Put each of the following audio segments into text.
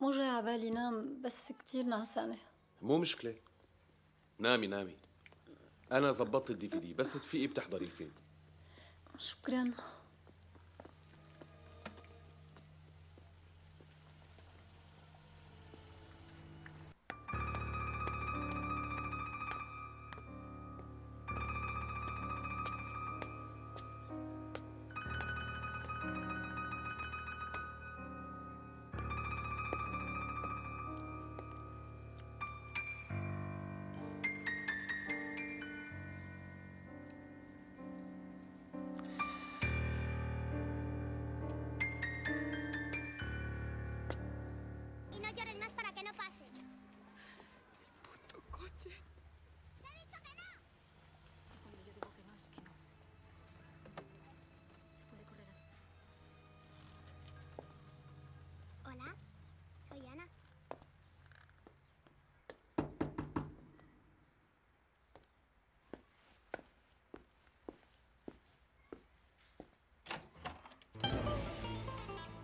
مو جاي عبالي نام، بس كتير نعسانة. مو مشكلة، نامي نامي. أنا زبطت الدي في دي، بس تفيقي بتحضري الفيلم. شكراً.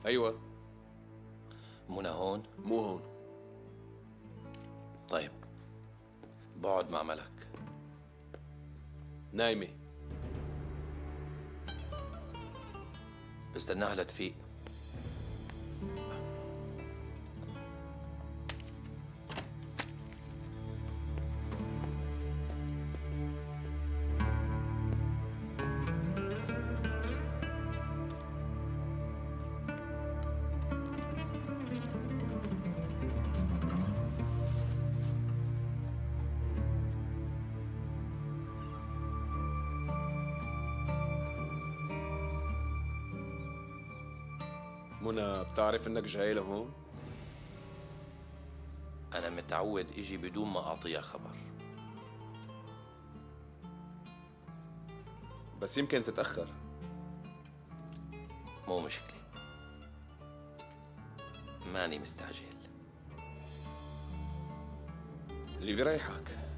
ايوه منى هون؟ مو هون. طيب بقعد مع ملك. نايمة، بستناها لتفيق. منى، بتعرف انك جاي لهون؟ أنا متعود إجي بدون ما أعطيها خبر. بس يمكن تتأخر. مو مشكلة، ماني مستعجل. اللي بيريحك.